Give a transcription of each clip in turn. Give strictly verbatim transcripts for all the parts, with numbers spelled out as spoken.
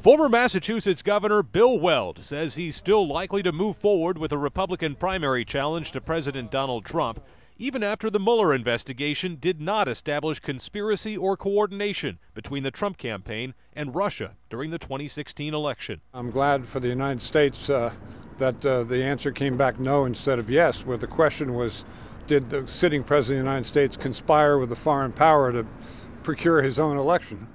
Former Massachusetts Governor Bill Weld says he's still likely to move forward with a Republican primary challenge to President Donald Trump, even after the Mueller investigation did not establish conspiracy or coordination between the Trump campaign and Russia during the twenty sixteen election. I'm glad for the United States uh, that uh, the answer came back no instead of yes, where the question was, did the sitting president of the United States conspire with a foreign power to procure his own election?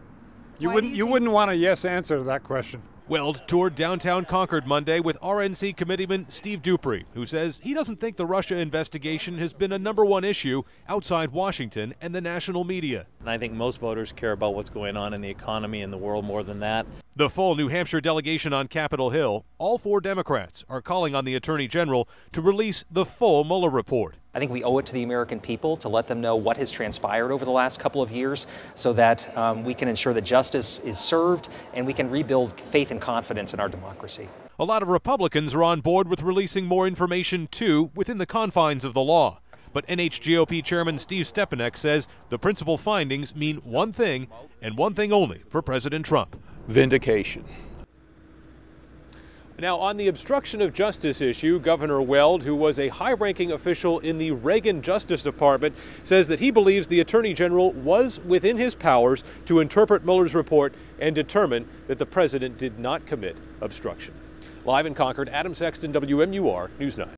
You Why wouldn't you, you wouldn't want a yes answer to that question. Weld toured downtown Concord Monday with R N C committeeman Steve Dupree, who says he doesn't think the Russia investigation has been a number one issue outside Washington and the national media. And I think most voters care about what's going on in the economy and the world more than that. The full New Hampshire delegation on Capitol Hill, all four Democrats, are calling on the Attorney General to release the full Mueller report. I think we owe it to the American people to let them know what has transpired over the last couple of years so that um, we can ensure that justice is served and we can rebuild faith and confidence in our democracy. A lot of Republicans are on board with releasing more information, too, within the confines of the law. But N H G O P Chairman Steve Stepanek says the principal findings mean one thing and one thing only for President Trump: vindication. Now, on the obstruction of justice issue, Governor Weld, who was a high-ranking official in the Reagan Justice Department, says that he believes the Attorney General was within his powers to interpret Mueller's report and determine that the president did not commit obstruction. Live in Concord, Adam Sexton, W M U R News nine.